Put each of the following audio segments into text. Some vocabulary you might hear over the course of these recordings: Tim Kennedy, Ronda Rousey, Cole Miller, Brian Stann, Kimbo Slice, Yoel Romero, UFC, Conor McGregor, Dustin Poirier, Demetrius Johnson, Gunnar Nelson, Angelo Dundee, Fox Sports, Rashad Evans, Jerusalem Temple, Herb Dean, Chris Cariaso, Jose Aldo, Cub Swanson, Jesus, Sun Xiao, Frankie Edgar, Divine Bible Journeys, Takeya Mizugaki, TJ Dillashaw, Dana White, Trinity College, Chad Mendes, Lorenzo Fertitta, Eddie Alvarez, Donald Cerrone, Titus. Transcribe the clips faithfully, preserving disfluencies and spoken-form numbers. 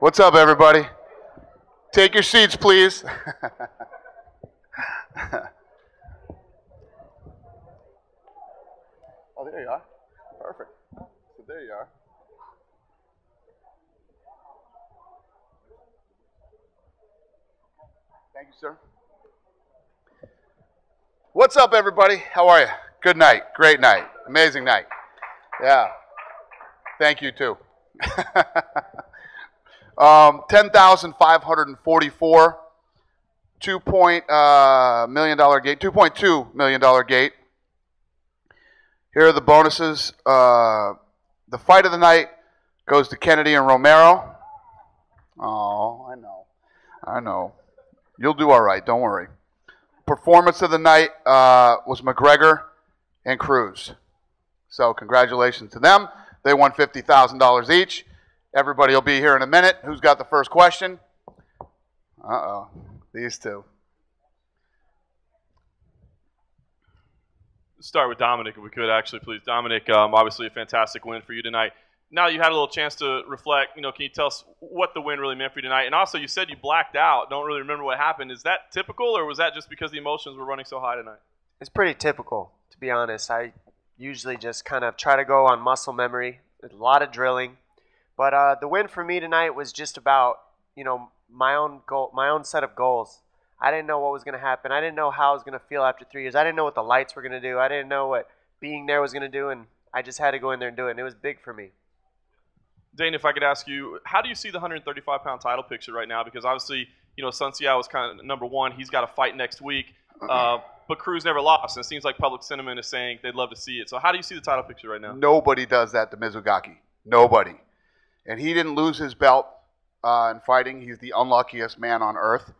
What's up, everybody? Take your seats, please. Oh, there you are. Perfect. So there you are. Thank you, sir. What's up, everybody? How are you? Good night. Great night. Amazing night. Yeah. Thank you, too. um, ten thousand five hundred forty-four, two point two million dollar gate, two point two million dollar gate. Here are the bonuses. Uh, the fight of the night goes to Kennedy and Romero. Oh, I know. I know. You'll do all right. Don't worry. Performance of the night uh, was McGregor and Cruz. So congratulations to them. They won fifty thousand dollars each. Everybody will be here in a minute. Who's got the first question? Uh-oh. These two. Let's start with Dominic, if we could, actually, please. Dominic, um, obviously a fantastic win for you tonight. Now you had a little chance to reflect. You know, can you tell us what the win really meant for you tonight? And also, you said you blacked out. Don't really remember what happened. Is that typical, or was that just because the emotions were running so high tonight? It's pretty typical, to be honest. I usually just kind of try to go on muscle memory, a lot of drilling. But uh, the win for me tonight was just about, you know, my own goal, my own set of goals. I didn't know what was going to happen. I didn't know how I was going to feel after three years. I didn't know what the lights were going to do. I didn't know what being there was going to do, and I just had to go in there and do it, and it was big for me. Dane, if I could ask you, how do you see the one thirty-five pound title picture right now? Because obviously, you know, Sun Xiao was kind of number one. He's got a fight next week. Uh, but Cruz never lost, and it seems like public sentiment is saying they'd love to see it. So how do you see the title picture right now? Nobody does that to Mizugaki. Nobody. And he didn't lose his belt uh, in fighting. He's the unluckiest man on earth.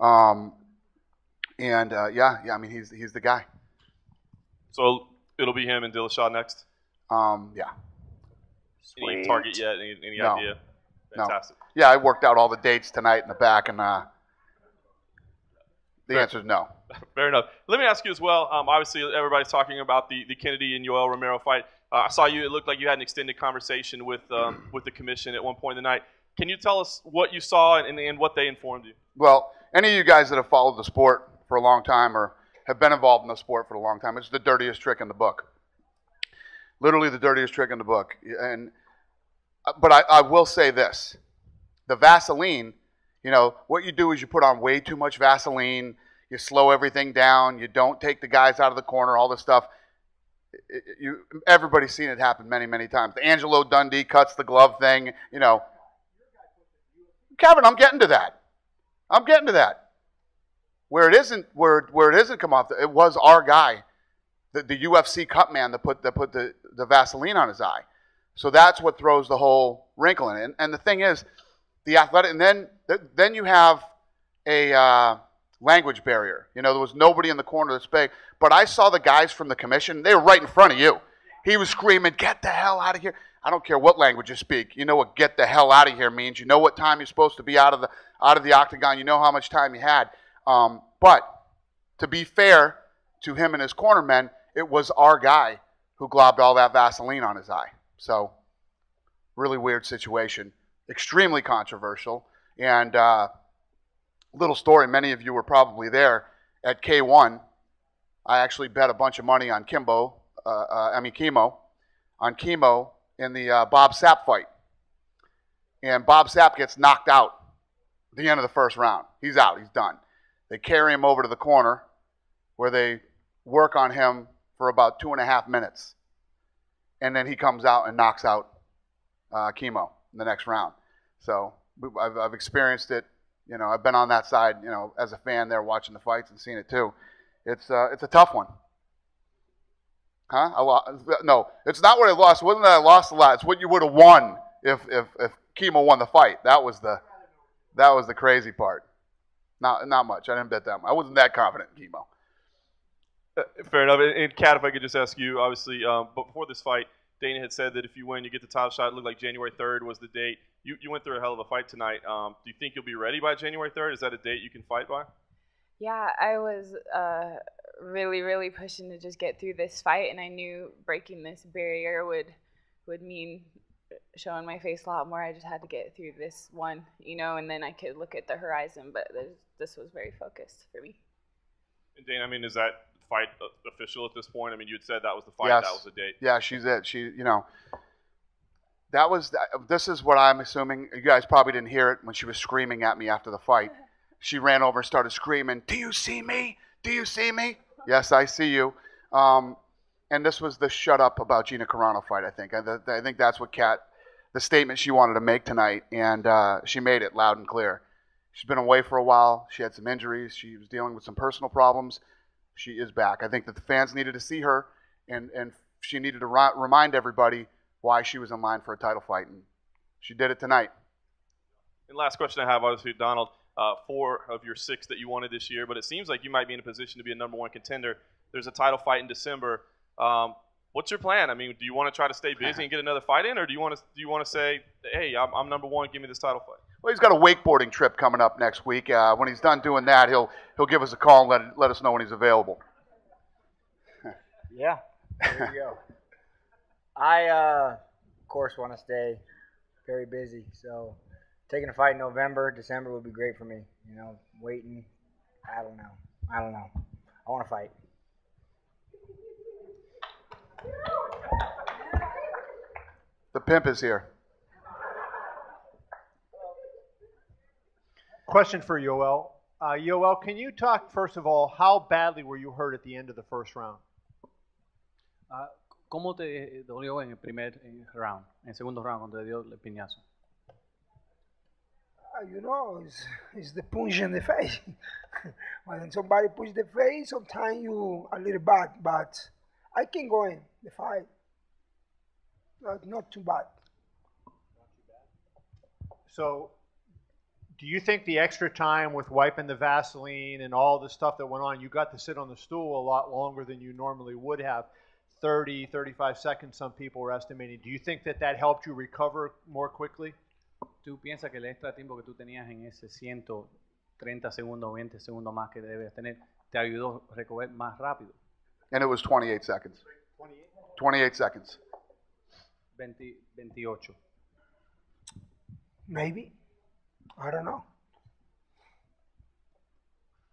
Um, and, uh, yeah, yeah, I mean, he's, he's the guy. So it'll be him and Dillashaw next? Um, yeah. Sweet. Any target yet? Any, any no. idea? Fantastic. No. Yeah, I worked out all the dates tonight in the back, and uh, the Fair. answer is no. Fair enough. Let me ask you as well, um, obviously everybody's talking about the, the Kennedy and Yoel Romero fight. Uh, I saw you, it looked like you had an extended conversation with, um, mm-hmm. with the commission at one point in the night. Can you tell us what you saw and, and what they informed you? Well, any of you guys that have followed the sport for a long time or have been involved in the sport for a long time, it's the dirtiest trick in the book. Literally the dirtiest trick in the book. And But I, I will say this. The Vaseline, you know, what you do is you put on way too much Vaseline. You slow everything down. You don't take the guys out of the corner, all this stuff. It, it, you, everybody's seen it happen many, many times. The Angelo Dundee cuts the glove thing, you know. Kevin, I'm getting to that. I'm getting to that. Where it isn't, where where it isn't come off, it was our guy, the, the U F C cut man that put that put the, the Vaseline on his eye. So that's what throws the whole wrinkle in it. And, and the thing is, the athletic, and then then you have a uh, language barrier. You know, there was nobody in the corner that's big. But I saw the guys from the commission; they were right in front of you. He was screaming, "Get the hell out of here!" I don't care what language you speak. You know what "get the hell out of here" means. You know what time you're supposed to be out of the out of the octagon. You know how much time you had. Um, but to be fair to him and his cornermen, it was our guy who globbed all that Vaseline on his eye. So really weird situation, extremely controversial. And uh, little story, many of you were probably there at K one. I actually bet a bunch of money on Kimbo, uh, uh, I mean Kimbo, on Kimbo. in the uh, Bob Sapp fight. And Bob Sapp gets knocked out at the end of the first round. He's out. He's done. They carry him over to the corner where they work on him for about two and a half minutes. And then he comes out and knocks out uh, Kimbo in the next round. So I've, I've experienced it. You know, I've been on that side, you know, as a fan there watching the fights and seeing it too. It's, uh, it's a tough one. Huh? I lost. No, it's not what I lost. It wasn't that I lost a lot. It's what you would have won if if if Kimbo won the fight. That was the that was the crazy part. Not not much. I didn't bet that much. I wasn't that confident in Kimbo. Uh, fair enough. And, and Kat, if I could just ask you, obviously, um, but before this fight, Dana had said that if you win, you get the title shot. It looked like January third was the date. You you went through a hell of a fight tonight. Um, do you think you'll be ready by January third? Is that a date you can fight by? Yeah, I was. Uh... really, really pushing to just get through this fight, and I knew breaking this barrier would would mean showing my face a lot more. I just had to get through this one, you know, and then I could look at the horizon. But this, this was very focused for me. And Dana, I mean, is that fight official at this point? I mean, you had said that was the fight. Yes. That was the date. Yeah, she's it. She, you know, that was. This is what I'm assuming. You guys probably didn't hear it when she was screaming at me after the fight. She ran over and started screaming, "Do you see me? Do you see me?" Yes, I see you. Um, and this was the shut up about Gina Carano fight, I think. I, the, I think that's what Kat, the statement she wanted to make tonight, and uh, she made it loud and clear. She's been away for a while. She had some injuries. She was dealing with some personal problems. She is back. I think that the fans needed to see her, and, and she needed to ri- remind everybody why she was in line for a title fight, and she did it tonight. And last question I have, obviously, Donald. Uh, four of your six that you wanted this year, but it seems like you might be in a position to be a number one contender. There's a title fight in December. Um, what's your plan? I mean, do you want to try to stay busy and get another fight in, or do you want to do you want to say, hey, I'm, I'm number one, give me this title fight? Well, he's got a wakeboarding trip coming up next week. Uh, when he's done doing that, he'll he'll give us a call and let let us know when he's available. Yeah, there you go. I uh, of course want to stay very busy, so. Taking a fight in November, December would be great for me. You know, waiting, I don't know. I don't know. I want to fight. The pimp is here. Question for Yoel. Uh, Yoel, can you talk, first of all, how badly were you hurt at the end of the first round? Uh, ¿Cómo te dolió en el primer round, en el segundo round, cuando te dio el piñazo? You know, it's, it's the punch in the face. When somebody punches the face, sometimes you a little bad, but I can go in the fight. But not too bad. So, do you think the extra time with wiping the Vaseline and all the stuff that went on, you got to sit on the stool a lot longer than you normally would have? thirty, thirty-five seconds, some people were estimating. Do you think that that helped you recover more quickly? ¿Tú piensas que el extra tiempo que tú tenías en ese ciento treinta segundos, veinte segundos más que debes tener, te ayudó a recoger más rápido? And it was twenty-eight seconds. twenty-eight seconds. twenty, veintiocho. Maybe. I don't know.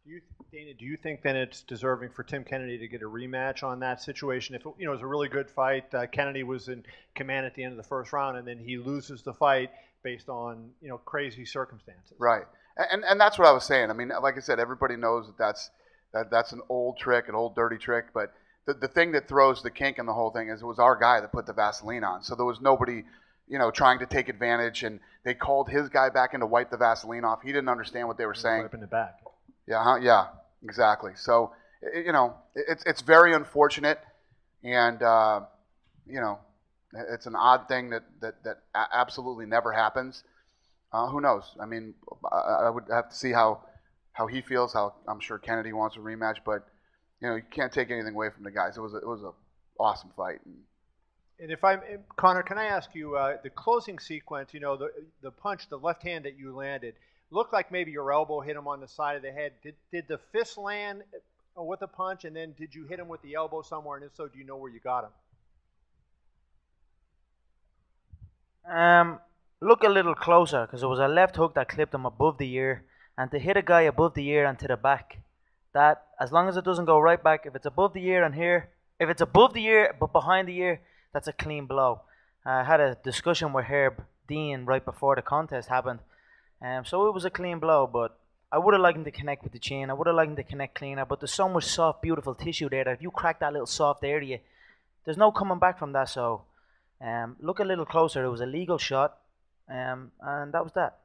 Do you, Dana, do you think then it's deserving for Tim Kennedy to get a rematch on that situation? If, you know, it was a really good fight, uh, Kennedy was in command at the end of the first round, and then he loses the fight based on, you know, crazy circumstances. Right, and and that's what I was saying. I mean, like I said, everybody knows that that's that, that's an old trick, an old dirty trick. But the the thing that throws the kink in the whole thing is it was our guy that put the Vaseline on, so there was nobody, you know, trying to take advantage. And they called his guy back in to wipe the Vaseline off. He didn't understand what they were saying. Wiping it back. Yeah, huh? Yeah, exactly. So, you know, it's it's very unfortunate, and uh, you know, it's an odd thing that that, that absolutely never happens. Uh, who knows? I mean, I would have to see how how he feels. How I'm sure Kennedy wants a rematch, but you know, you can't take anything away from the guys. It was a, it was an awesome fight. And if I'm Connor, can I ask you uh, the closing sequence? You know, the the punch, the left hand that you landed. Looked like maybe your elbow hit him on the side of the head. Did did the fist land with a punch, and then did you hit him with the elbow somewhere? And if so, do you know where you got him? Um, look a little closer, because it was a left hook that clipped him above the ear, and to hit a guy above the ear and to the back, that as long as it doesn't go right back, if it's above the ear and here, if it's above the ear but behind the ear, that's a clean blow. I had a discussion with Herb Dean right before the contest happened. Um, so it was a clean blow, but I would have liked him to connect with the chin. I would have liked him to connect cleaner, but there's so much soft, beautiful tissue there that if you crack that little soft area, there's no coming back from that. So um, look a little closer. It was a legal shot, um, and that was that.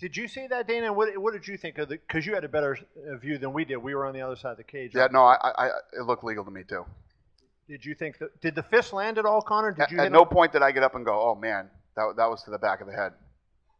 Did you see that, Dana? What, what did you think of it? Because you had a better view than we did. We were on the other side of the cage. Yeah, right? No, I, I, it looked legal to me too. Did you think that, did the fist land at all, Connor? Did at you at no him? point did I get up and go, oh, man, that, that was to the back of the head.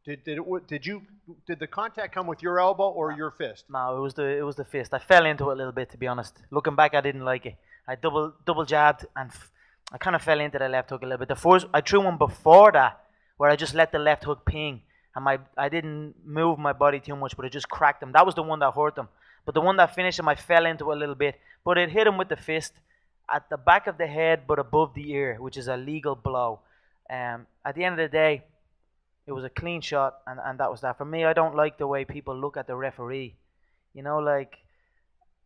Did did it, did you did the contact come with your elbow or your fist? No, it was the it was the fist. I fell into it a little bit, to be honest. Looking back, I didn't like it. I double double jabbed and f I kind of fell into the left hook a little bit. The first I threw one before that, where I just let the left hook ping, and my I didn't move my body too much, but it just cracked him. That was the one that hurt him. But the one that finished him, I fell into a little bit, but it hit him with the fist at the back of the head, but above the ear, which is a legal blow. Um, at the end of the day, it was a clean shot, and, and that was that. For me, I don't like the way people look at the referee. You know, like,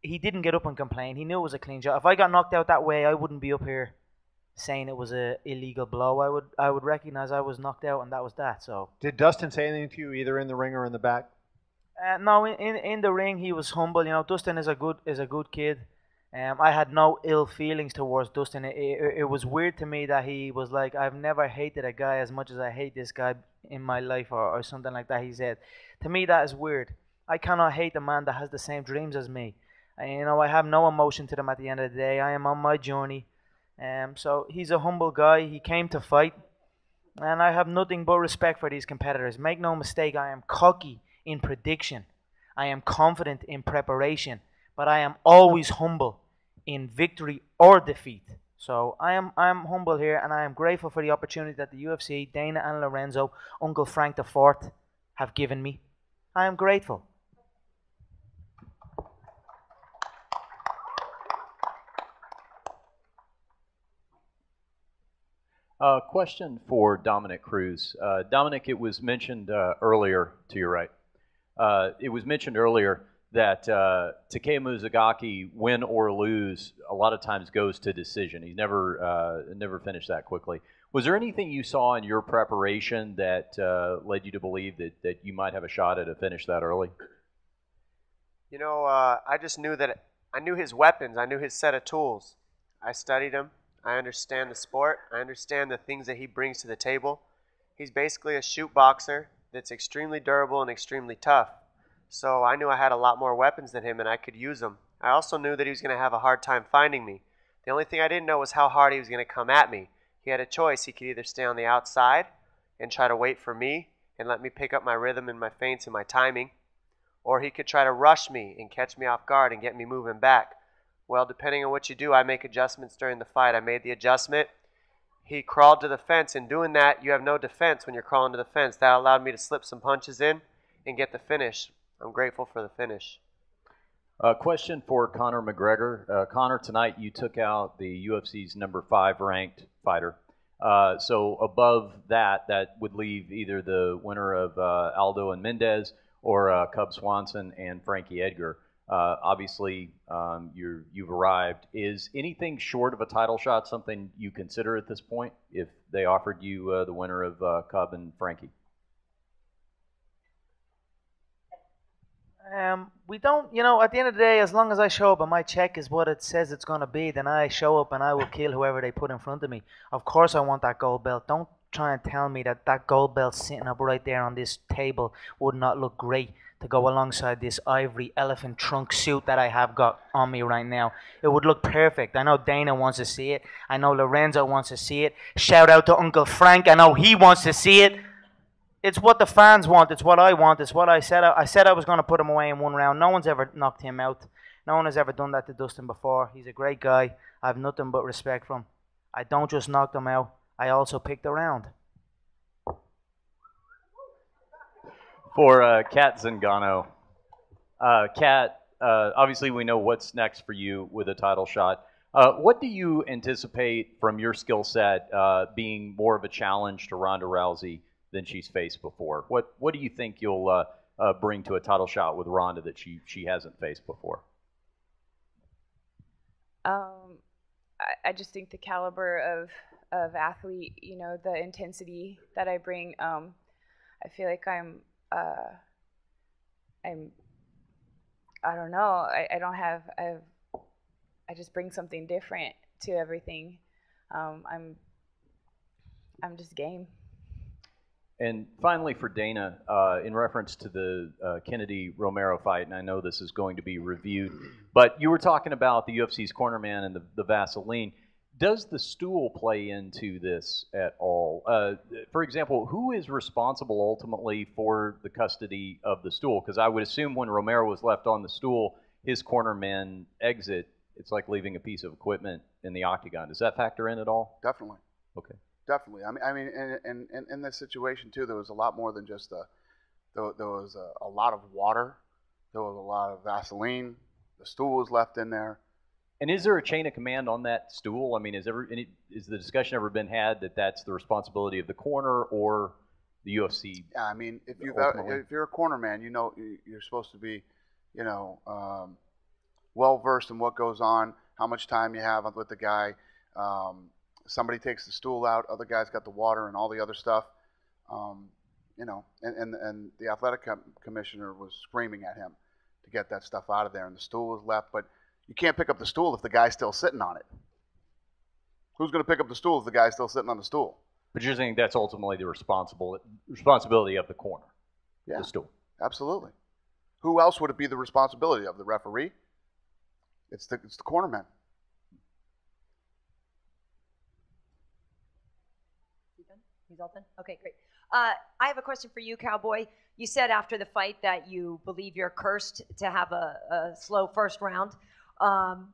he didn't get up and complain. He knew it was a clean shot. If I got knocked out that way, I wouldn't be up here saying it was an illegal blow. I would I would recognize I was knocked out, and that was that. So did Dustin say anything to you, either in the ring or in the back? Uh, no, in, in in the ring he was humble. You know, Dustin is a good is a good kid. Um, I had no ill feelings towards Dustin. It, it, it was weird to me that he was like, I've never hated a guy as much as I hate this guy in my life, or, or something like that, he said. To me, that is weird. I cannot hate a man that has the same dreams as me. And, you know, I have no emotion to them at the end of the day. I am on my journey. Um, so he's a humble guy. He came to fight. And I have nothing but respect for these competitors. Make no mistake, I am cocky in prediction. I am confident in preparation. But I am always humble in victory or defeat. So I am I am humble here, and I am grateful for the opportunity that the U F C, Dana and Lorenzo, Uncle Frank the Fourth, have given me. I am grateful. Uh, question for Dominic Cruz. Uh, Dominic, it was mentioned uh, earlier to your right. Uh, it was mentioned earlier. that uh, Takeya Mizugaki, win or lose, a lot of times goes to decision. He's never uh, never finished that quickly. Was there anything you saw in your preparation that uh, led you to believe that, that you might have a shot at a finish that early? You know, uh, I just knew that – I knew his weapons. I knew his set of tools. I studied him. I understand the sport. I understand the things that he brings to the table. He's basically a shoot boxer that's extremely durable and extremely tough. So I knew I had a lot more weapons than him, and I could use them. I also knew that he was going to have a hard time finding me. The only thing I didn't know was how hard he was going to come at me. He had a choice. He could either stay on the outside and try to wait for me and let me pick up my rhythm and my feints and my timing, or he could try to rush me and catch me off guard and get me moving back. Well, depending on what you do, I make adjustments during the fight. I made the adjustment. He crawled to the fence, and doing that, you have no defense when you're crawling to the fence. That allowed me to slip some punches in and get the finish. I'm grateful for the finish. Uh, question for Conor McGregor. Uh, Conor, tonight you took out the U F C's number five ranked fighter. Uh, so above that, that would leave either the winner of uh, Aldo and Mendes or uh, Cub Swanson and Frankie Edgar. Uh, obviously, um, you're, you've arrived. Is anything short of a title shot something you consider at this point if they offered you uh, the winner of uh, Cub and Frankie? Um, we don't, you know, at the end of the day, as long as I show up and my check is what it says it's going to be, then I show up and I will kill whoever they put in front of me. Of course I want that gold belt. Don't try and tell me that that gold belt sitting up right there on this table would not look great to go alongside this ivory elephant trunk suit that I have got on me right now. It would look perfect. I know Dana wants to see it. I know Lorenzo wants to see it. Shout out to Uncle Frank. I know he wants to see it. It's what the fans want. It's what I want. It's what I said. I, I said I was going to put him away in one round. No one's ever knocked him out. No one has ever done that to Dustin before. He's a great guy. I have nothing but respect for him. I don't just knock him out. I also picked a round. For uh, Kat Zingano. Uh, Kat, uh, obviously we know what's next for you with a title shot. Uh, what do you anticipate from your skill set uh, being more of a challenge to Ronda Rousey than she's faced before? What what do you think you'll uh, uh, bring to a title shot with Ronda that she she hasn't faced before? Um, I, I just think the caliber of of athlete, you know, the intensity that I bring. Um, I feel like I'm uh, I'm I don't know. I, I don't have I've, I just bring something different to everything. Um, I'm I'm just game. And finally for Dana, uh, in reference to the uh, Kennedy-Romero fight, and I know this is going to be reviewed, but you were talking about the U F C's cornerman and the, the Vaseline. Does the stool play into this at all? Uh, for example, who is responsible ultimately for the custody of the stool? Because I would assume when Romero was left on the stool, his cornerman exit, it's like leaving a piece of equipment in the octagon. Does that factor in at all? Definitely. Okay. Definitely. I mean, I mean, and in, in, in this situation too, there was a lot more than just a. There, there was a, a lot of water. There was a lot of Vaseline. The stool was left in there. And is there a chain of command on that stool? I mean, is ever any, is the discussion ever been had that that's the responsibility of the corner or the U F C? Yeah, I mean, if you if you're a corner man, you know you're supposed to be, you know, um, well versed in what goes on, how much time you have with the guy. Um, somebody takes the stool out, other guy's got the water and all the other stuff. Um, you know, and, and and the athletic commissioner was screaming at him to get that stuff out of there, and the stool was left, but you can't pick up the stool if the guy's still sitting on it. Who's going to pick up the stool if the guy's still sitting on the stool? But you're saying that's ultimately the responsible responsibility of the corner, yeah, the stool. Absolutely. Who else would it be the responsibility of? The referee? It's the it's the cornerman. You done? He's all done? Okay, great. Uh, I have a question for you, Cowboy. You said after the fight that you believe you're cursed to have a, a slow first round. Um,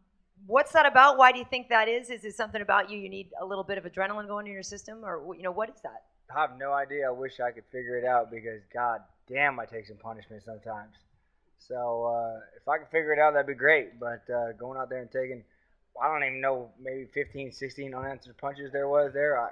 what's that about? Why do you think that is? Is it something about you? You need a little bit of adrenaline going in your system, or you know, what is that? I have no idea. I wish I could figure it out because God damn, I take some punishment sometimes. So uh, if I could figure it out, that'd be great. But uh, going out there and taking, I don't even know, maybe fifteen, sixteen unanswered punches there was there. I,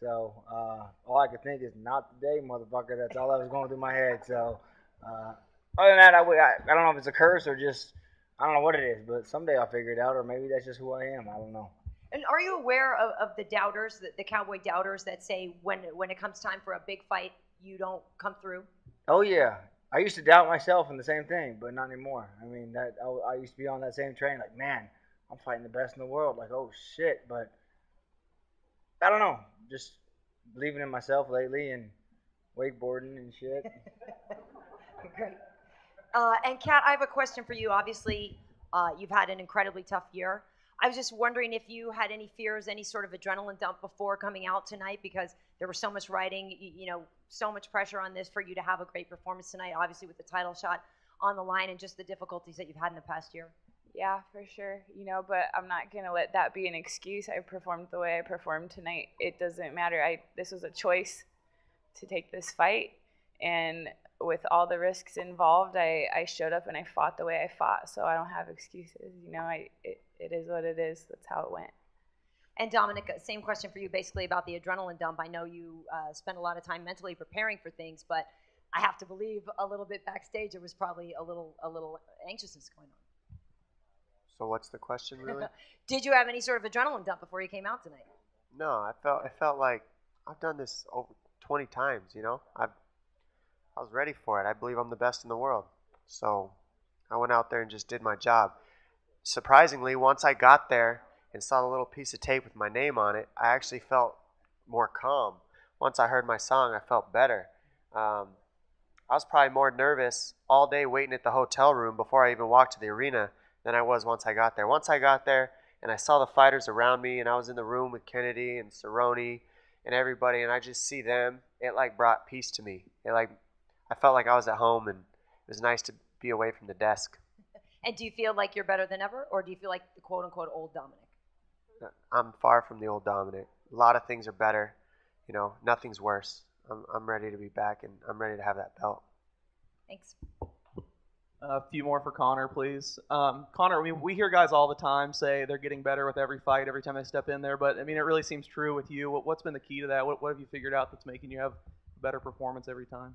so uh, all I could think is not today, motherfucker. That's all I was going through my head. So uh, other than that, I, would, I, I don't know if it's a curse or just, I don't know what it is, but someday I'll figure it out, or maybe that's just who I am. I don't know. And are you aware of, of the doubters, the, the Cowboy doubters that say when when it comes time for a big fight, you don't come through? Oh, yeah. I used to doubt myself in the same thing, but not anymore. I mean, that I, I used to be on that same train like, man, I'm fighting the best in the world. Like, oh, shit. But I don't know. Just believing in myself lately and wakeboarding and shit. Great. Uh, and Kat, I have a question for you. Obviously, uh, you've had an incredibly tough year. I was just wondering if you had any fears, any sort of adrenaline dump before coming out tonight, because there was so much writing, you, you know, so much pressure on this for you to have a great performance tonight, obviously with the title shot on the line and just the difficulties that you've had in the past year. Yeah, for sure. You know, but I'm not going to let that be an excuse. I performed the way I performed tonight. It doesn't matter. I this was a choice to take this fight, and with all the risks involved, I, I showed up and I fought the way I fought, so I don't have excuses. You know, I it, it is what it is. That's how it went. And Dominic, same question for you basically about the adrenaline dump. I know you uh, spent a lot of time mentally preparing for things, but I have to believe a little bit backstage it was probably a little a little anxiousness going on. So what's the question really? Did you have any sort of adrenaline dump before you came out tonight? No, I felt I felt like I've done this over twenty times, you know? I've I was ready for it. I believe I'm the best in the world. So I went out there and just did my job. Surprisingly, once I got there and saw the little piece of tape with my name on it, I actually felt more calm. Once I heard my song, I felt better. Um, I was probably more nervous all day waiting at the hotel room before I even walked to the arena than I was once I got there. Once I got there and I saw the fighters around me, and I was in the room with Kennedy and Cerrone and everybody, and I just see them, it like brought peace to me. It like I felt like I was at home, and it was nice to be away from the desk. And do you feel like you're better than ever, or do you feel like the quote-unquote old Dominic? I'm far from the old Dominic. A lot of things are better. You know, nothing's worse. I'm, I'm ready to be back, and I'm ready to have that belt. Thanks. A few more for Conor, please. Um, Conor, I mean, we hear guys all the time say they're getting better with every fight, every time they step in there, but, I mean, it really seems true with you. What, what's been the key to that? What, what have you figured out that's making you have a better performance every time?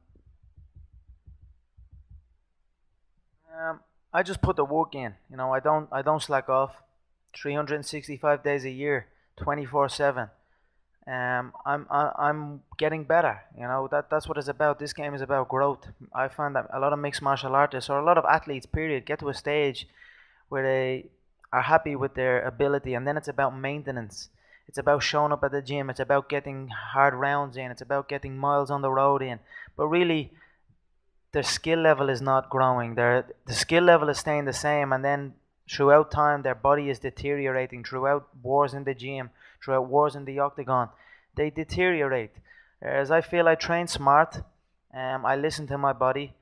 Um, I just put the work in. You know, I don't I don't slack off. three hundred sixty-five days a year, twenty-four seven. Um, I'm I, I'm getting better. You know, that that's what it's about. This game is about growth. I find that a lot of mixed martial artists or a lot of athletes, period, get to a stage where they are happy with their ability, and then it's about maintenance. It's about showing up at the gym. It's about getting hard rounds in. It's about getting miles on the road in. But really, their skill level is not growing. Their the skill level is staying the same, and then throughout time, their body is deteriorating. Throughout wars in the gym, throughout wars in the octagon, they deteriorate. As I feel, I train smart. Um, I listen to my body,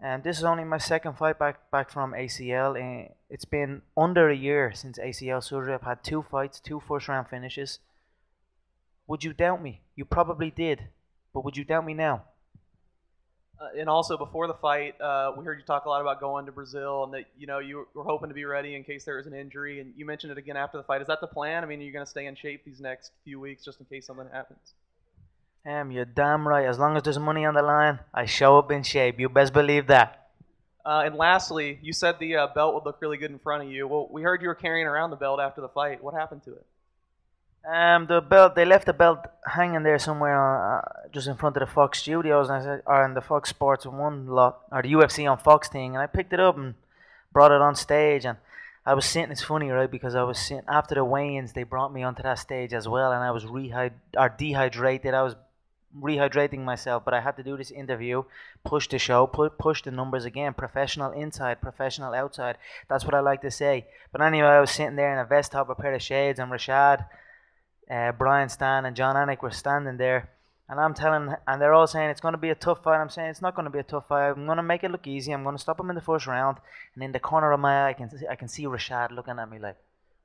and this is only my second fight back back from A C L. And it's been under a year since A C L surgery. I've had two fights, two first-round finishes. Would you doubt me? You probably did, but would you doubt me now? Uh, and also before the fight, uh, we heard you talk a lot about going to Brazil and that, you know, you were hoping to be ready in case there was an injury. And you mentioned it again after the fight. Is that the plan? I mean, are you going to stay in shape these next few weeks just in case something happens? Damn, you're damn right. As long as there's money on the line, I show up in shape. You best believe that. Uh, and lastly, you said the uh, belt would look really good in front of you. Well, we heard you were carrying around the belt after the fight. What happened to it? Um, the belt. They left the belt hanging there somewhere, uh, just in front of the Fox Studios, and I said, or in the Fox Sports One lot, or the U F C on Fox thing. And I picked it up and brought it on stage. And I was sitting. It's funny, right? Because I was sitting after the weigh-ins. They brought me onto that stage as well, and I was rehyd or dehydrated. I was rehydrating myself, but I had to do this interview, push the show, pu push the numbers again, professional inside, professional outside. That's what I like to say. But anyway, I was sitting there in a vest top, a pair of shades, and Rashad, uh, Brian Stann, and John Anik were standing there, and I'm telling, and they're all saying it's going to be a tough fight. I'm saying it's not going to be a tough fight. I'm going to make it look easy. I'm going to stop him in the first round, and in the corner of my eye, I can, I can see Rashad looking at me like,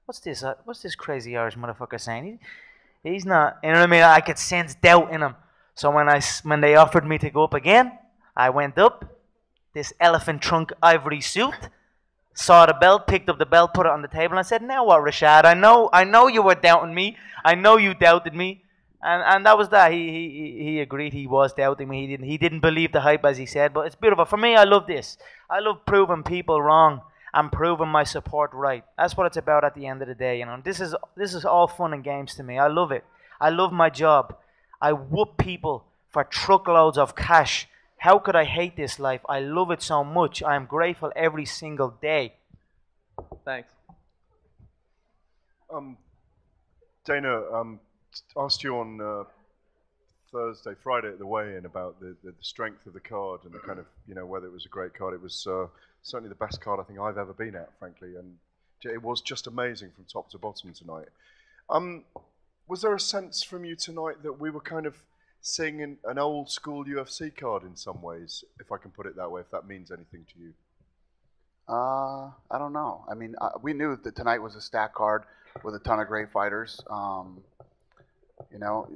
what's this, uh, what's this crazy Irish motherfucker saying? He, he's not, you know what I mean? I could sense doubt in him. So when I, when they offered me to go up again, I went up, this elephant trunk ivory suit, saw the belt, picked up the belt, put it on the table, and I said, now what, Rashad? I know, I know you were doubting me. I know you doubted me. And, and that was that. He, he, he agreed he was doubting me. He didn't, he didn't believe the hype, as he said. But it's beautiful. For me, I love this. I love proving people wrong and proving my support right. That's what it's about at the end of the day. You know, this is, this is all fun and games to me. I love it. I love my job. I whoop people for truckloads of cash. How could I hate this life? I love it so much. I am grateful every single day. Thanks. Um, Dana, um, asked you on uh, Thursday, Friday at the weigh-in about the, the, the strength of the card and the kind of, you know, whether it was a great card. It was uh, certainly the best card I think I've ever been at, frankly. And it was just amazing from top to bottom tonight. Um... Was there a sense from you tonight that we were kind of seeing an, an old school U F C card in some ways, if I can put it that way, if that means anything to you? Uh, I don't know. I mean, uh, we knew that tonight was a stacked card with a ton of great fighters. Um, you know,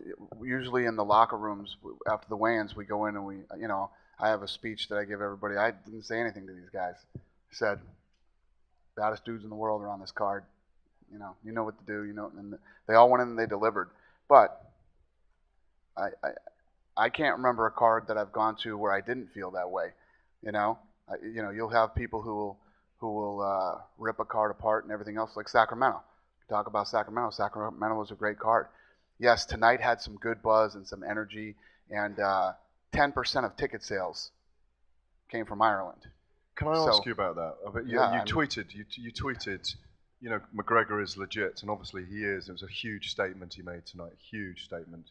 usually in the locker rooms after the weigh-ins, we go in and we, you know, I have a speech that I give everybody. I didn't say anything to these guys. I said, the hottest dudes in the world are on this card. You know, you know what to do. You know, and they all went in and they delivered. But I, I, I can't remember a card that I've gone to where I didn't feel that way. You know, I, you know, you'll have people who will, who will uh, rip a card apart and everything else, like Sacramento. Talk about Sacramento. Sacramento was a great card. Yes, tonight had some good buzz and some energy, and ten percent uh, of ticket sales came from Ireland. Can I so, ask you about that? You, yeah, you tweeted. You, you tweeted. You know, McGregor is legit, and obviously he is. It was a huge statement he made tonight, huge statement.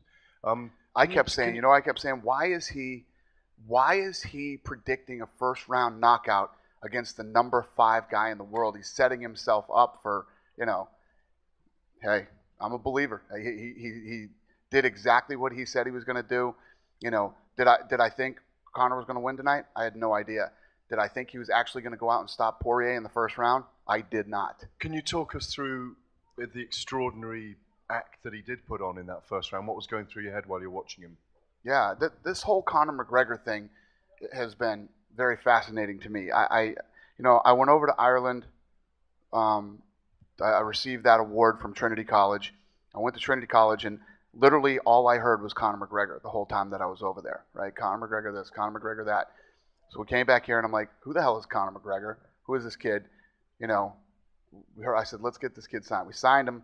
Um, I kept saying, you know, I kept saying, why is he, why is he predicting a first-round knockout against the number five guy in the world? He's setting himself up for, you know, hey, I'm a believer. He, he, he did exactly what he said he was going to do. You know, did I, did I think Conor was going to win tonight? I had no idea. Did I think he was actually going to go out and stop Poirier in the first round? I did not. Can you talk us through the extraordinary act that he did put on in that first round? What was going through your head while you were watching him? Yeah, th this whole Conor McGregor thing has been very fascinating to me. I, I you know, I went over to Ireland. Um, I received that award from Trinity College. I went to Trinity College, and literally all I heard was Conor McGregor the whole time that I was over there, right? Conor McGregor this, Conor McGregor that. So we came back here, and I'm like, who the hell is Conor McGregor? Who is this kid? You know, we heard, I said, let's get this kid signed. We signed him,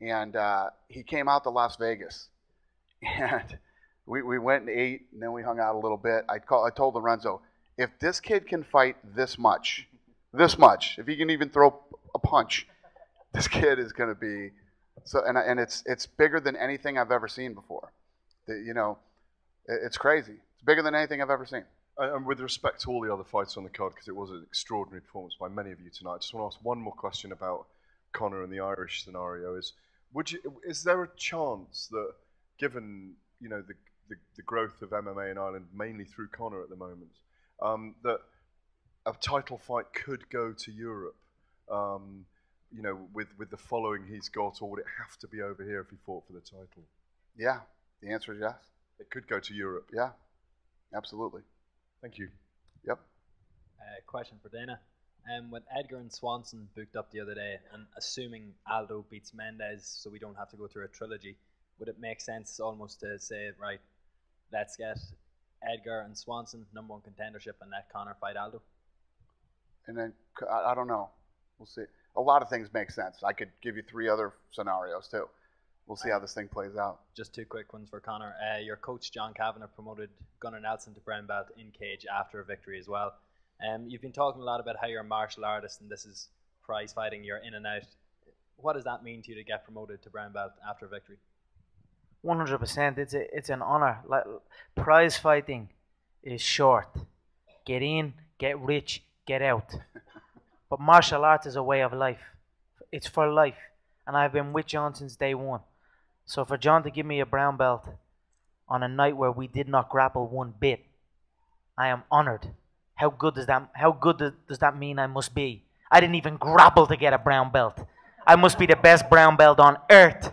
and uh, he came out to Las Vegas. And we, we went and ate, and then we hung out a little bit. I, call, I told Lorenzo, if this kid can fight this much, this much, if he can even throw a punch, this kid is going to be so. And, and it's, it's bigger than anything I've ever seen before. The, you know, it, it's crazy. It's bigger than anything I've ever seen. And with respect to all the other fights on the card, because it was an extraordinary performance by many of you tonight, I just want to ask one more question about Conor and the Irish scenario. Is would you, is there a chance that, given you know the, the, the growth of M M A in Ireland, mainly through Conor at the moment, um, that a title fight could go to Europe? Um, you know, with with the following he's got, or would it have to be over here if he fought for the title? Yeah, the answer is yes. It could go to Europe. Yeah, absolutely. Thank you. Yep. Uh, question for Dana. Um, with Edgar and Swanson booked up the other day, and assuming Aldo beats Mendes, so we don't have to go through a trilogy, would it make sense almost to say, right, let's get Edgar and Swanson number one contendership and let Conor fight Aldo? And then I don't know. We'll see. A lot of things make sense. I could give you three other scenarios too. We'll see um, how this thing plays out. Just two quick ones for Conor. Uh, your coach John Kavanagh promoted Gunnar Nelson to brown belt in cage after a victory as well. Um, you've been talking a lot about how you're a martial artist and this is prize fighting. You're in and out. What does that mean to you to get promoted to brown belt after a victory? One hundred percent. It's a, it's an honor. Like, prize fighting is short. Get in, get rich, get out. But martial arts is a way of life. It's for life. And I've been with John since day one. So for John to give me a brown belt on a night where we did not grapple one bit, I am honored. How good does that, how good does that mean I must be? I didn't even grapple to get a brown belt. I must be the best brown belt on earth.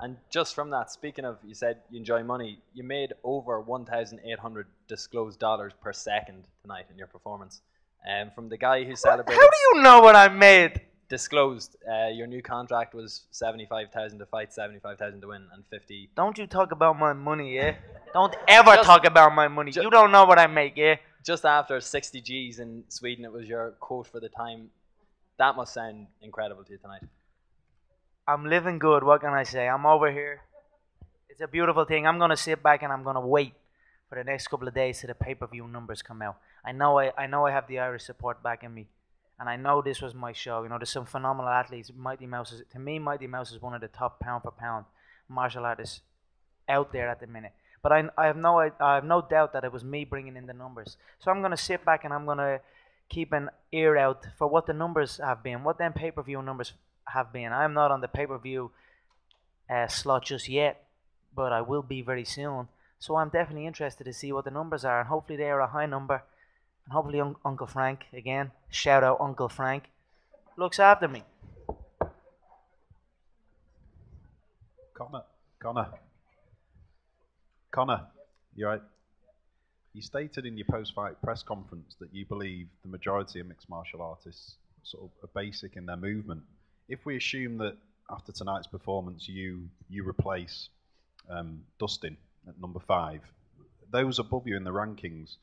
And just from that, speaking of, you said you enjoy money, you made over one thousand eight hundred disclosed dollars per second tonight in your performance. Um, from the guy who celebrated... How do you know what I made? Disclosed. Uh, your new contract was seventy-five thousand dollars to fight, seventy-five thousand dollars to win, and fifty. Don't you talk about my money, yeah? Don't ever just, talk about my money. Just, you don't know what I make, yeah? Just after sixty G's in Sweden, it was your quote for the time. That must sound incredible to you tonight. I'm living good. What can I say? I'm over here. It's a beautiful thing. I'm going to sit back and I'm going to wait for the next couple of days till the pay-per-view numbers come out. I know I, I know I have the Irish support back in me, and I know this was my show. You know, there's some phenomenal athletes. Mighty Mouse is, to me, Mighty Mouse is one of the top pound for pound martial artists out there at the minute. But I, I have no, I, I have no doubt that it was me bringing in the numbers. So I'm gonna sit back and I'm gonna keep an ear out for what the numbers have been, what them pay-per-view numbers have been. I'm not on the pay-per-view uh, slot just yet, but I will be very soon. So I'm definitely interested to see what the numbers are, and hopefully they are a high number. And hopefully un Uncle Frank, again, shout out Uncle Frank, looks after me. Conor, Conor, Conor, you're right. You stated in your post-fight press conference that you believe the majority of mixed martial artists sort of are basic in their movement. If we assume that after tonight's performance you, you replace um, Dustin at number five, those above you in the rankings,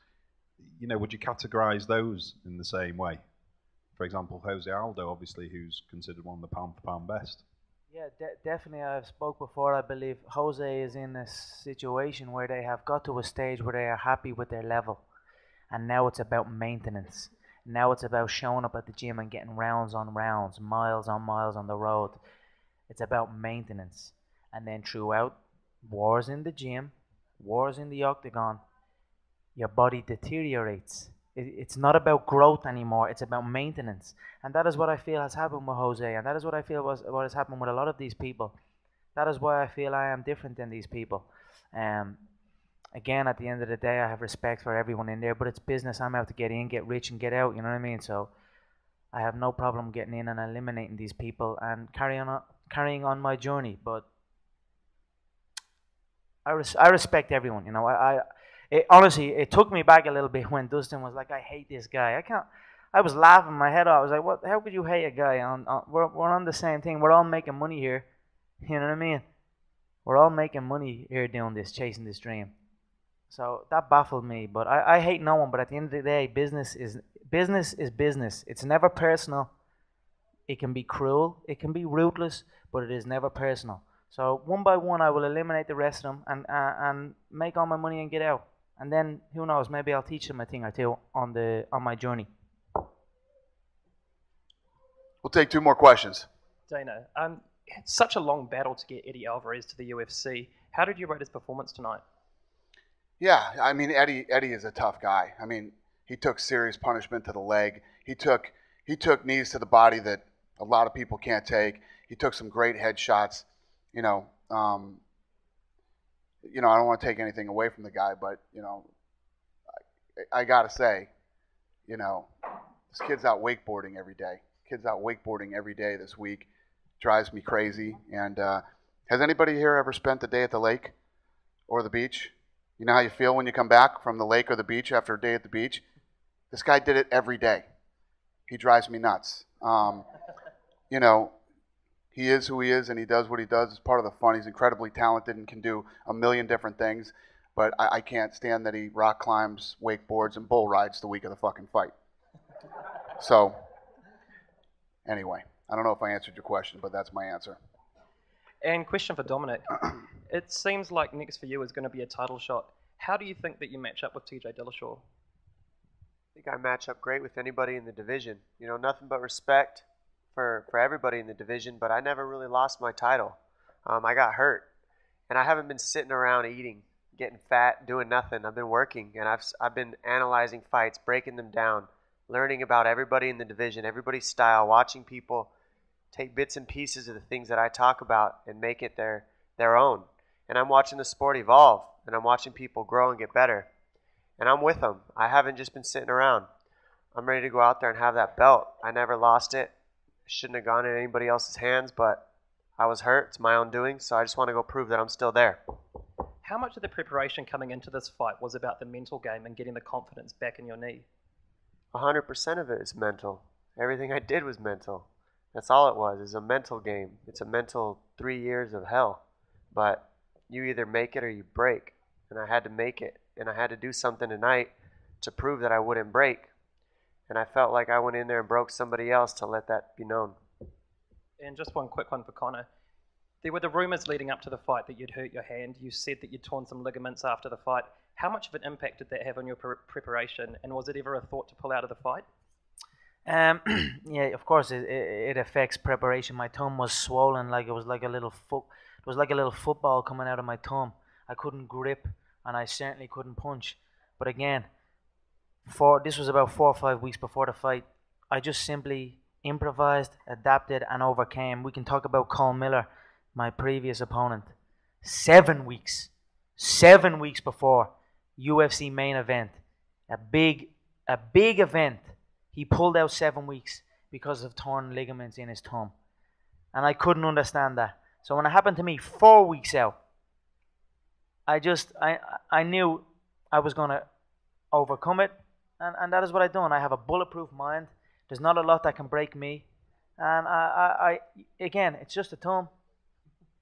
you know, would you categorize those in the same way? For example, Jose Aldo, obviously, who's considered one of the pound-for-pound best. Yeah, de definitely. I've spoke before. I believe Jose is in a situation where they have got to a stage where they are happy with their level. And now it's about maintenance. Now it's about showing up at the gym and getting rounds on rounds, miles on miles on the road. It's about maintenance. And then throughout, wars in the gym, wars in the octagon, your body deteriorates. It, it's not about growth anymore. It's about maintenance. And that is what I feel has happened with Jose. And that is what I feel was what has happened with a lot of these people. That is why I feel I am different than these people. Um, again, at the end of the day, I have respect for everyone in there. But it's business. I'm out to get in, get rich, and get out. You know what I mean? So I have no problem getting in and eliminating these people and carrying on, carrying on my journey. But I, res I respect everyone. You know, I... I It, honestly, it took me back a little bit when Dustin was like, "I hate this guy." I can't. I was laughing my head off. I was like, "What? How could you hate a guy? On, on we're we're on the same thing. We're all making money here. You know what I mean? We're all making money here doing this, chasing this dream." So that baffled me. But I, I hate no one. But at the end of the day, business is business is business. It's never personal. It can be cruel. It can be ruthless. But it is never personal. So one by one, I will eliminate the rest of them and uh, and make all my money and get out. And then, who knows, maybe I'll teach them a thing or two on, the, on my journey. We'll take two more questions. Dana, um, it's such a long battle to get Eddie Alvarez to the U F C. How did you rate his performance tonight? Yeah, I mean, Eddie, Eddie is a tough guy. I mean, he took serious punishment to the leg. He took, he took knees to the body that a lot of people can't take. He took some great headshots. You know, um, You know, I don't want to take anything away from the guy, but, you know, I, I got to say, you know, this kid's out wakeboarding every day. Kid's out wakeboarding every day this week. Drives me crazy. And uh, has anybody here ever spent the day at the lake or the beach? You know how you feel when you come back from the lake or the beach after a day at the beach? This guy did it every day. He drives me nuts. Um, you know, he is who he is, and he does what he does. It's part of the fun. He's incredibly talented and can do a million different things, but I, I can't stand that he rock climbs, wakeboards, and bull rides the week of the fucking fight. So, anyway, I don't know if I answered your question, but that's my answer. And question for Dominic. It seems like next for you is going to be a title shot. How do you think that you match up with T J Dillashaw? I think I match up great with anybody in the division. You know, nothing but respect for, for everybody in the division, but I never really lost my title. Um, I got hurt, and I haven't been sitting around eating, getting fat, doing nothing. I've been working, and I've, I've been analyzing fights, breaking them down, learning about everybody in the division, everybody's style, watching people take bits and pieces of the things that I talk about and make it their, their own. And I'm watching the sport evolve, and I'm watching people grow and get better. And I'm with them. I haven't just been sitting around. I'm ready to go out there and have that belt. I never lost it. Shouldn't have gone in anybody else's hands, but I was hurt. It's my own doing, so I just want to go prove that I'm still there. How much of the preparation coming into this fight was about the mental game and getting the confidence back in your knee? one hundred percent of it is mental. Everything I did was mental. That's all it was. It's a mental game. It's a mental three years of hell. But you either make it or you break. And I had to make it. And I had to do something tonight to prove that I wouldn't break. And I felt like I went in there and broke somebody else to let that be known. And just one quick one for Conor. There were the rumors leading up to the fight that you'd hurt your hand. You said that you'd torn some ligaments after the fight. How much of an impact did that have on your pre preparation? And was it ever a thought to pull out of the fight? Um, yeah, of course it, it, it affects preparation. My thumb was swollen, like it was like a little foot. It was like a little football coming out of my thumb. I couldn't grip, and I certainly couldn't punch. But again, for this was about four or five weeks before the fight. I just simply improvised, adapted, and overcame. We can talk about Cole Miller, my previous opponent. Seven weeks, seven weeks before U F C main event, a big, a big event. He pulled out seven weeks because of torn ligaments in his thumb. And I couldn't understand that. So when it happened to me four weeks out, I just, I, I knew I was going to overcome it. And, and that is what I've done. I have a bulletproof mind. There's not a lot that can break me. And I, I, I again, it's just a thumb.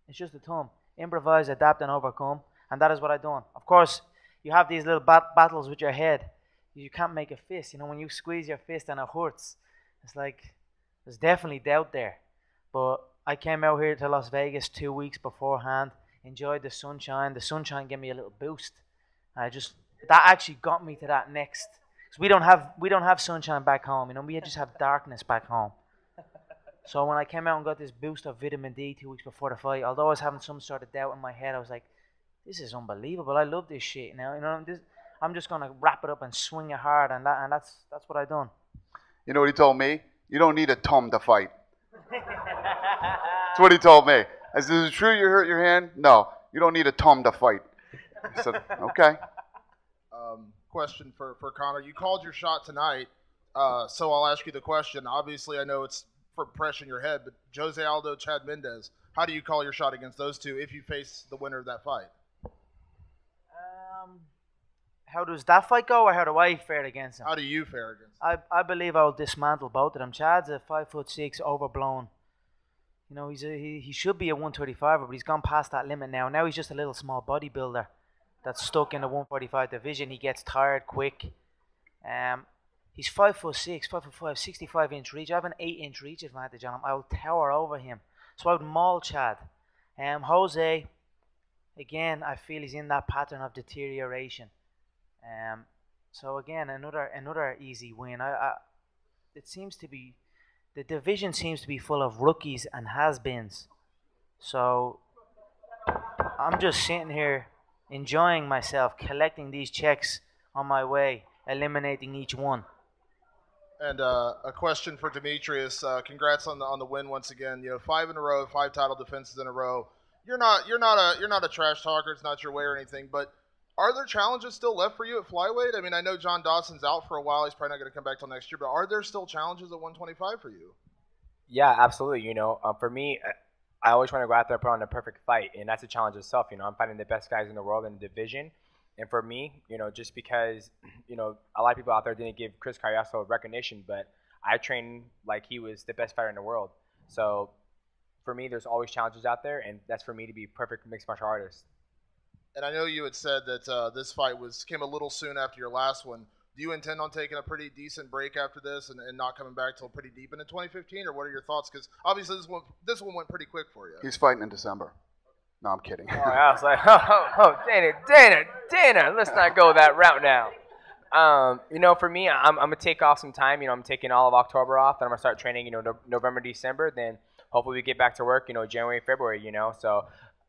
It's just a thumb. Improvise, adapt, and overcome. And that is what I've done. Of course, you have these little bat battles with your head. You can't make a fist. You know, when you squeeze your fist and it hurts, it's like there's definitely doubt there. But I came out here to Las Vegas two weeks beforehand, enjoyed the sunshine. The sunshine gave me a little boost. I just that actually got me to that next. Because we don't have we don't have sunshine back home. You know, we just have darkness back home. So when I came out and got this boost of vitamin D two weeks before the fight, although I was having some sort of doubt in my head, I was like, "This is unbelievable. I love this shit." Now, you know this. I'm just going to wrap it up and swing it hard, and, that, and that's, that's what I've done. You know what he told me? You don't need a thumb to fight. That's what he told me. I said, is it true you hurt your hand? No, you don't need a thumb to fight. I said, okay. Um, question for, for Conor. You called your shot tonight, uh, so I'll ask you the question. Obviously, I know it's for pressure in your head, but Jose Aldo, Chad Mendes, how do you call your shot against those two if you face the winner of that fight? Um... How does that fight go, or how do I fare against him? How do you fare against him? I, I believe I'll dismantle both of them. Chad's a five foot six, overblown. You know, he's a, he, he should be a one thirty-five, but he's gone past that limit now. Now he's just a little small bodybuilder that's stuck in the one forty-five division. He gets tired quick. Um, he's five foot six, five foot five, sixty-five inch reach. I have an eight inch reach advantage on him. I will tower over him. So I would maul Chad. Um, Jose, again, I feel he's in that pattern of deterioration. Um, so again, another another easy win. I, I, it seems to be, the division seems to be full of rookies and has-beens. So I'm just sitting here enjoying myself, collecting these checks on my way, eliminating each one. And uh, a question for Demetrius. Uh, congrats on the on the win once again. You know, five in a row, five title defenses in a row. You're not you're not a you're not a trash talker. It's not your way or anything, but. Are there challenges still left for you at flyweight? I mean, I know John Dawson's out for a while. He's probably not going to come back till next year. But are there still challenges at one twenty-five for you? Yeah, absolutely. You know, um, for me, I always want to go out there and put on the perfect fight, and that's a challenge itself. You know, I'm fighting the best guys in the world in the division, And for me, you know, just because, you know, a lot of people out there didn't give Chris Cariaso recognition, but I trained like he was the best fighter in the world. So for me, there's always challenges out there, and that's for me to be a perfect mixed martial artist. And I know you had said that uh, this fight was came a little soon after your last one. Do you intend on taking a pretty decent break after this and, and not coming back till pretty deep into twenty fifteen, or what are your thoughts? Because obviously this one this one went pretty quick for you. He's fighting in December. No, I'm kidding. Oh, I was like, oh, oh, oh, Dana, Dana, Dana, let's not go that route now. Um, you know, for me, I'm, I'm going to take off some time. You know, I'm taking all of October off, and I'm going to start training, you know, no, November, December. Then hopefully we get back to work, you know, January, February, you know. So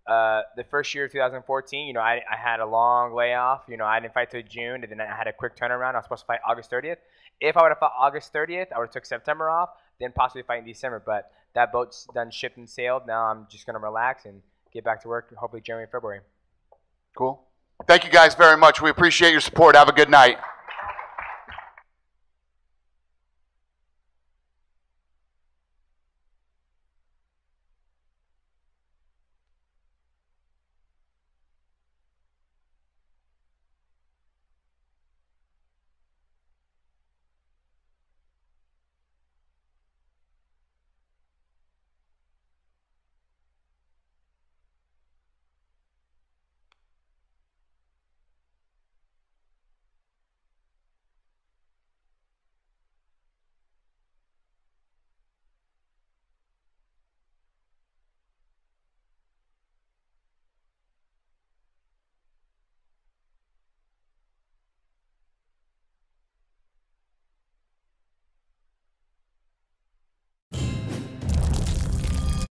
uh, the first year of two thousand fourteen, you know, I, I had a long layoff. You know, I didn't fight till June, and then I had a quick turnaround. I was supposed to fight August thirtieth. If I would have fought August thirtieth, I would have took September off, then possibly fight in December. But that boat's done shipped and sailed. Now I'm just going to relax and get back to work, hopefully January, February. Cool. Thank you guys very much. We appreciate your support. Have a good night.